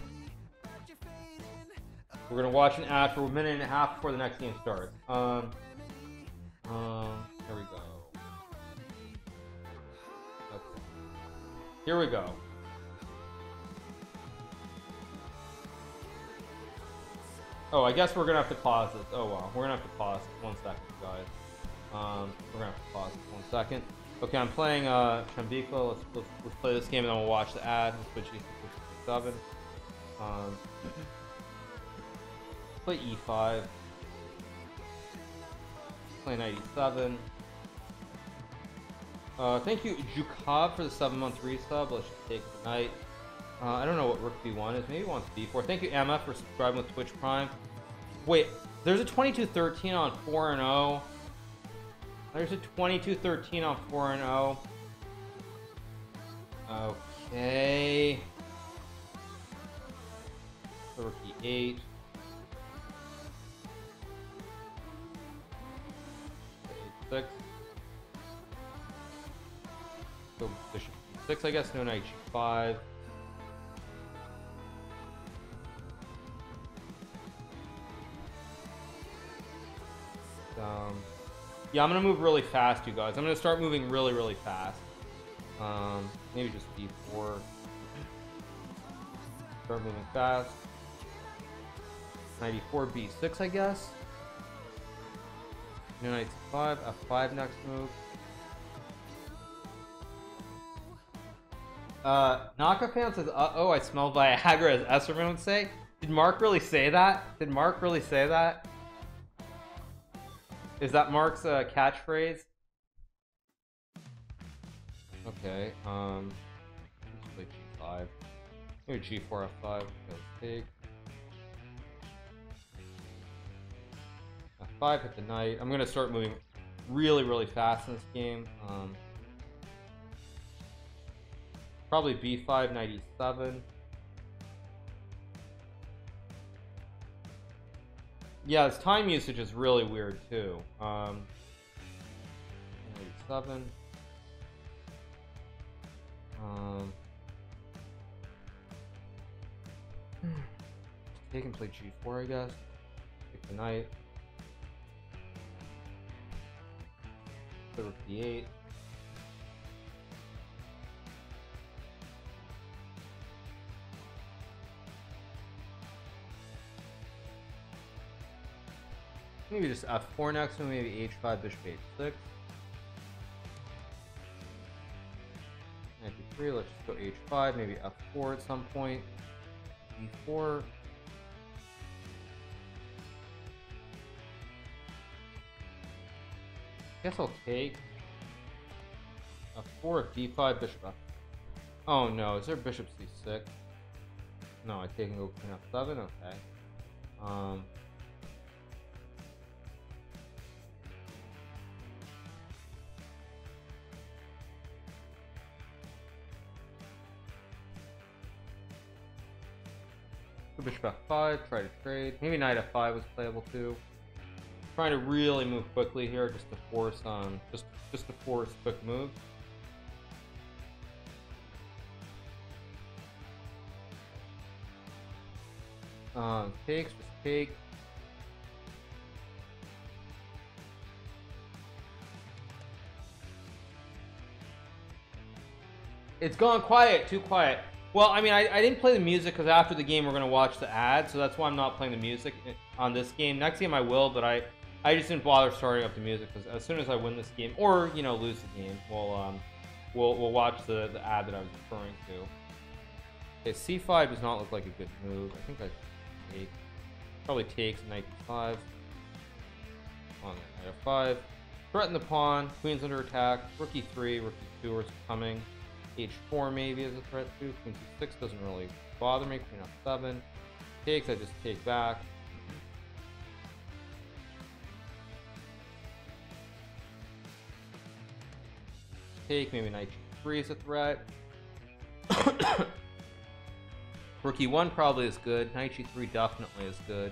we're gonna watch an ad for a minute and a half before the next game starts. Um. Um, here we go. Okay. Here we go. Oh, I guess we're gonna have to pause this. Oh wow, we're gonna have to pause one second, guys. Um, we're gonna have to pause one second. Okay, I'm playing uh Trambicla. Let's, let's let's play this game and then we'll watch the ad. We'll switch e seven. Um, let's play e five. Play ninety-seven. Uh, thank you, Jukob, for the seven-month resub. Let's just take it tonight. Uh, I don't know what Rook B one is. Maybe one's B four. Thank you, Emma, for subscribing with Twitch Prime. Wait, there's a twenty-two thirteen on four and oh. There's a twenty-two thirteen on four and oh. Okay. Rook E eight. Six. So bishop six, I guess. No knight five. Um, yeah, I'm gonna move really fast, you guys. I'm gonna start moving really, really fast. Um, maybe just b four. Start moving fast. ninety-four b six, I guess. No knight c five, f five next move. Uh, Nakafan says, uh oh, I smell Viagra, as Esserman would say. Did Mark really say that? Did Mark really say that? Is that Mark's uh, catchphrase? Okay, um, let's play g five. Maybe g four, f five, take. Five hit the knight. I'm gonna start moving really, really fast in this game. Um, probably b five, knight e seven. Yeah, his time usage is really weird too. Um, eighty-seven. Um, they can play G four, I guess. Take the knight. Rook D eight. Maybe just F four next, and maybe H five, Bishop H six. Ninety-three. Let's just go H five, maybe F four at some point. D four. I guess I'll take F four, D five, Bishop F. Oh no, is there Bishop C six? No, I take and go Queen F seven. Okay. Um. Bishop F five, try to trade. Maybe Knight F five was playable too. Trying to really move quickly here, just to force um, just just to force quick moves. Um, takes, just take. It's gone quiet, too quiet. Well, I mean, I, I didn't play the music because after the game we're going to watch the ad, so that's why I'm not playing the music on this game. Next game I will, but I, I just didn't bother starting up the music because as soon as I win this game or, you know, lose the game, we'll, um, we'll, we'll watch the, the ad that I was referring to. Okay, C five does not look like a good move. I think I take, probably takes knight D five. On knight F five. Threaten the pawn. Queen's under attack. Rook E three. Rook E two is coming. H four maybe is a threat too. Queen C six doesn't really bother me. Queen F seven takes. I just take back. Take maybe knight G three is a threat. Rook E one probably is good. Knight G three definitely is good.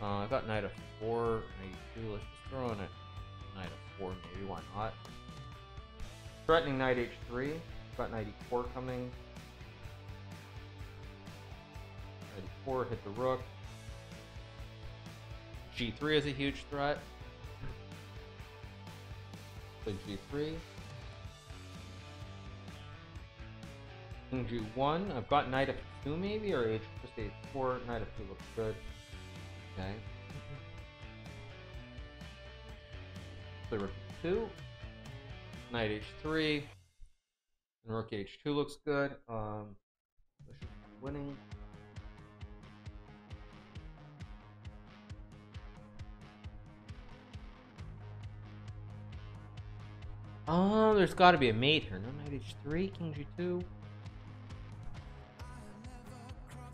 Uh, I've got knight F four, knight E two. Let's just throw in a knight F four maybe. Why not? Threatening knight H three. Got knight E four coming. Knight E four, hit the rook. G three is a huge threat. Play G three. King G one. I've got knight F two maybe, or H just H four. Knight F two looks good. Okay. Play rook F two. Knight H three. And rook H two looks good. Um, winning. Oh, there's got to be a mate here. No, knight H three, king G two.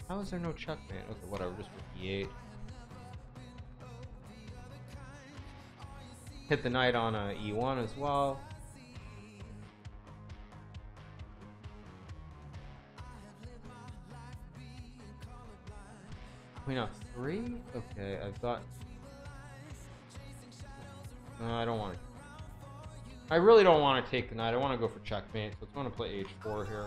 How is there no checkmate? Okay, whatever. Just rook E eight. Hit the knight on uh, E one as well. Queen F three? Okay, I've got... No, I don't want to... I really don't want to take the knight. I want to go for checkmate, so I'm going to play H four here.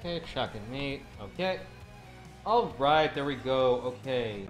Okay, checkmate. Okay. All right, there we go. Okay.